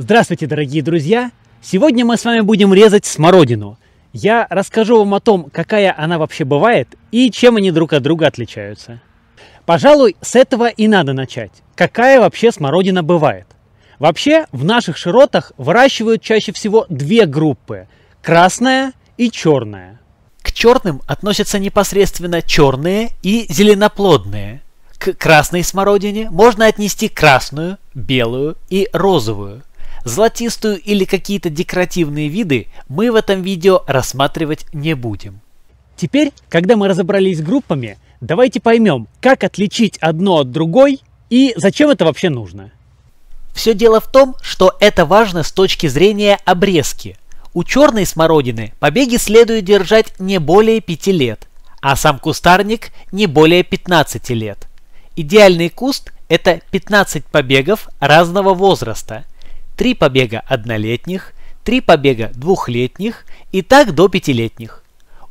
Здравствуйте, дорогие друзья! Сегодня мы с вами будем резать смородину. Я расскажу вам о том, какая она вообще бывает и чем они друг от друга отличаются. Пожалуй, с этого и надо начать. Какая вообще смородина бывает? Вообще, в наших широтах выращивают чаще всего две группы – красная и черная. К черным относятся непосредственно черные и зеленоплодные. К красной смородине можно отнести красную, белую и розовую. Золотистую или какие-то декоративные виды мы в этом видео рассматривать не будем. Теперь, когда мы разобрались с группами, давайте поймем, как отличить одно от другой и зачем это вообще нужно. Все дело в том, что это важно с точки зрения обрезки. У черной смородины побеги следует держать не более 5 лет, а сам кустарник не более 15 лет. Идеальный куст – это 15 побегов разного возраста. 3 побега однолетних, 3 побега двухлетних и так до 5-летних.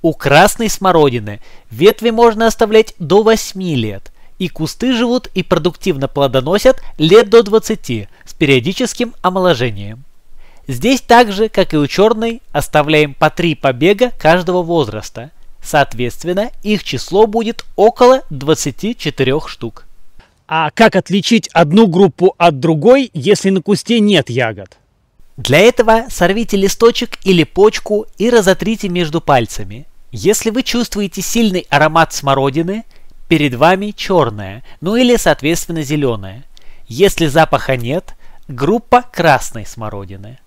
У красной смородины ветви можно оставлять до 8 лет, и кусты живут и продуктивно плодоносят лет до 20 с периодическим омоложением. Здесь также, как и у черной, оставляем по 3 побега каждого возраста. Соответственно, их число будет около 24 штук. А как отличить одну группу от другой, если на кусте нет ягод? Для этого сорвите листочек или почку и разотрите между пальцами. Если вы чувствуете сильный аромат смородины, перед вами черная, ну или соответственно зеленая. Если запаха нет, группа красной смородины.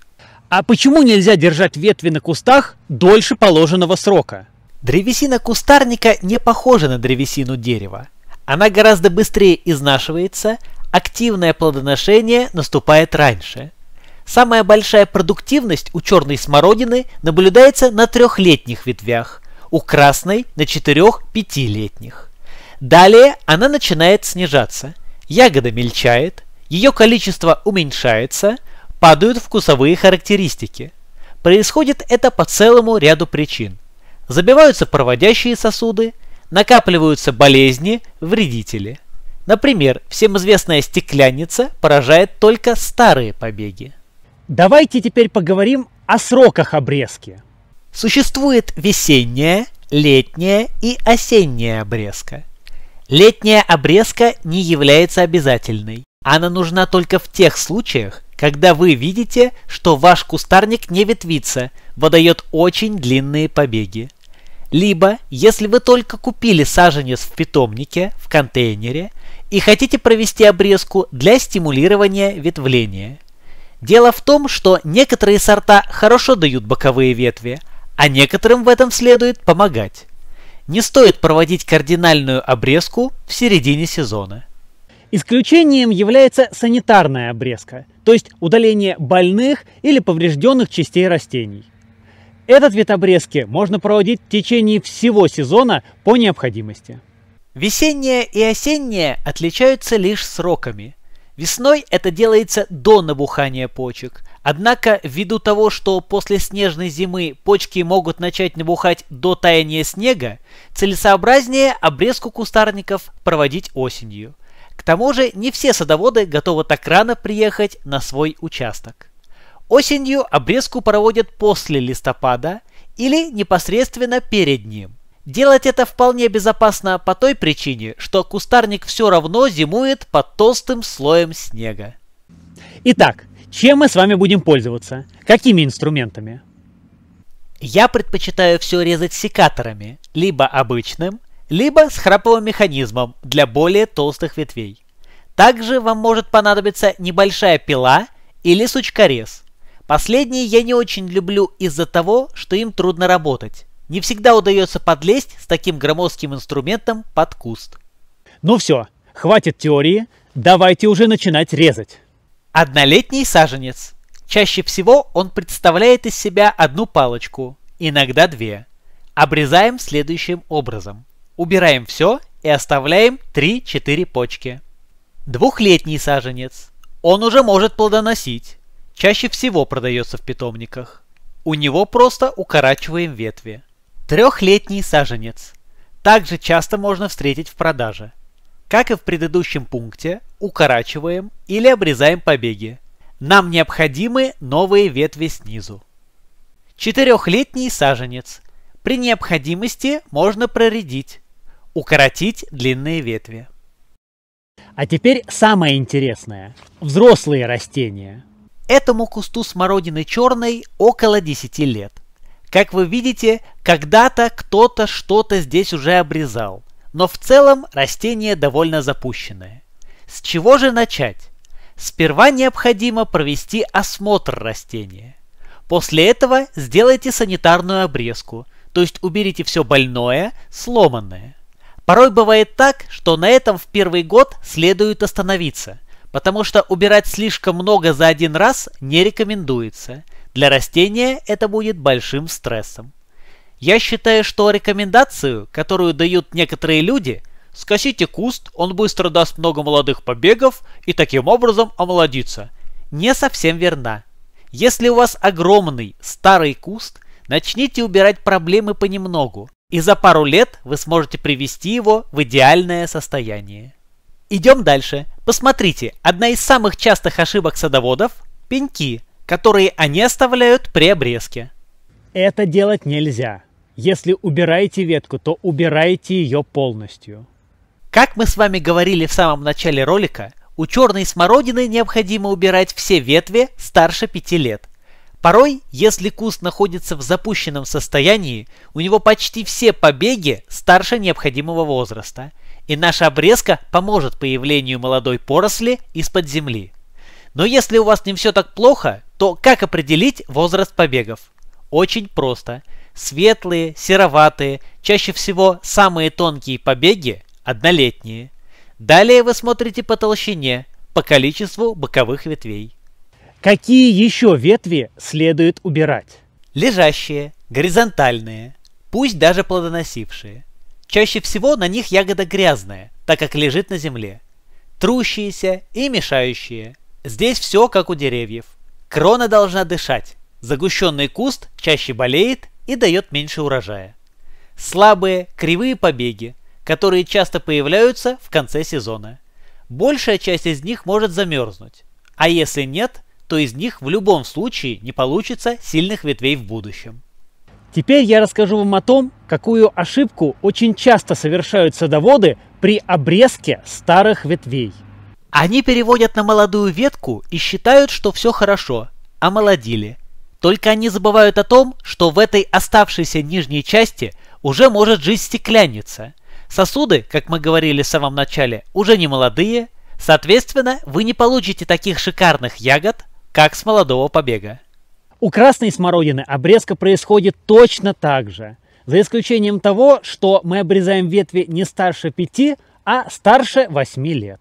А почему нельзя держать ветви на кустах дольше положенного срока? Древесина кустарника не похожа на древесину дерева. Она гораздо быстрее изнашивается, активное плодоношение наступает раньше. Самая большая продуктивность у черной смородины наблюдается на 3-летних ветвях, у красной на 4-5-летних. Далее она начинает снижаться, ягода мельчает, ее количество уменьшается, падают вкусовые характеристики. Происходит это по целому ряду причин. Забиваются проводящие сосуды, накапливаются болезни, вредители. Например, всем известная стекляница поражает только старые побеги. Давайте теперь поговорим о сроках обрезки. Существует весенняя, летняя и осенняя обрезка. Летняя обрезка не является обязательной. Она нужна только в тех случаях, когда вы видите, что ваш кустарник не ветвится, выдает очень длинные побеги. Либо, если вы только купили саженец в питомнике, в контейнере, и хотите провести обрезку для стимулирования ветвления. Дело в том, что некоторые сорта хорошо дают боковые ветви, а некоторым в этом следует помогать. Не стоит проводить кардинальную обрезку в середине сезона. Исключением является санитарная обрезка, то есть удаление больных или поврежденных частей растений. Этот вид обрезки можно проводить в течение всего сезона по необходимости. Весенняя и осенняя отличаются лишь сроками. Весной это делается до набухания почек. Однако, ввиду того, что после снежной зимы почки могут начать набухать до таяния снега, целесообразнее обрезку кустарников проводить осенью. К тому же, не все садоводы готовы так рано приехать на свой участок. Осенью обрезку проводят после листопада или непосредственно перед ним. Делать это вполне безопасно по той причине, что кустарник все равно зимует под толстым слоем снега. Итак, чем мы с вами будем пользоваться? Какими инструментами? Я предпочитаю все резать секаторами, либо обычным, либо с храповым механизмом для более толстых ветвей. Также вам может понадобиться небольшая пила или сучкорез. Последние я не очень люблю из-за того, что им трудно работать. Не всегда удается подлезть с таким громоздким инструментом под куст. Ну все, хватит теории, давайте уже начинать резать. Однолетний саженец. Чаще всего он представляет из себя одну палочку, иногда 2. Обрезаем следующим образом. Убираем все и оставляем 3-4 почки. Двухлетний саженец. Он уже может плодоносить. Чаще всего продается в питомниках. У него просто укорачиваем ветви. 3-летний саженец. Также часто можно встретить в продаже. Как и в предыдущем пункте, укорачиваем или обрезаем побеги. Нам необходимы новые ветви снизу. Четырехлетний саженец. При необходимости можно проредить, укоротить длинные ветви. А теперь самое интересное. Взрослые растения. Этому кусту смородины черной около 10 лет. Как вы видите, когда-то кто-то что-то здесь уже обрезал, но в целом растение довольно запущенное. С чего же начать? Сперва необходимо провести осмотр растения. После этого сделайте санитарную обрезку, то есть уберите все больное, сломанное. Порой бывает так, что на этом в первый год следует остановиться, потому что убирать слишком много за один раз не рекомендуется. Для растения это будет большим стрессом. Я считаю, что рекомендацию, которую дают некоторые люди, скосите куст, он быстро даст много молодых побегов и таким образом омолодится, не совсем верна. Если у вас огромный старый куст, начните убирать проблемы понемногу, и за пару лет вы сможете привести его в идеальное состояние. Идем дальше. Посмотрите, одна из самых частых ошибок садоводов – пеньки, которые они оставляют при обрезке. Это делать нельзя. Если убираете ветку, то убирайте ее полностью. Как мы с вами говорили в самом начале ролика, у черной смородины необходимо убирать все ветви старше 5 лет. Порой, если куст находится в запущенном состоянии, у него почти все побеги старше необходимого возраста, и наша обрезка поможет появлению молодой поросли из-под земли. Но если у вас не все так плохо, то как определить возраст побегов? Очень просто. Светлые, сероватые, чаще всего самые тонкие побеги – однолетние. Далее вы смотрите по толщине, по количеству боковых ветвей. Какие еще ветви следует убирать? Лежащие, горизонтальные, пусть даже плодоносившие. Чаще всего на них ягода грязная, так как лежит на земле. Трущиеся и мешающие. Здесь все как у деревьев. Крона должна дышать. Загущенный куст чаще болеет и дает меньше урожая. Слабые, кривые побеги, которые часто появляются в конце сезона. Большая часть из них может замерзнуть. А если нет, то из них в любом случае не получится сильных ветвей в будущем. Теперь я расскажу вам о том, какую ошибку очень часто совершают садоводы при обрезке старых ветвей. Они переводят на молодую ветку и считают, что все хорошо, омолодили. Только они забывают о том, что в этой оставшейся нижней части уже может жить стеклянница. Сосуды, как мы говорили в самом начале, уже не молодые, соответственно, вы не получите таких шикарных ягод, как с молодого побега. У красной смородины обрезка происходит точно так же, за исключением того, что мы обрезаем ветви не старше 5, а старше 8 лет.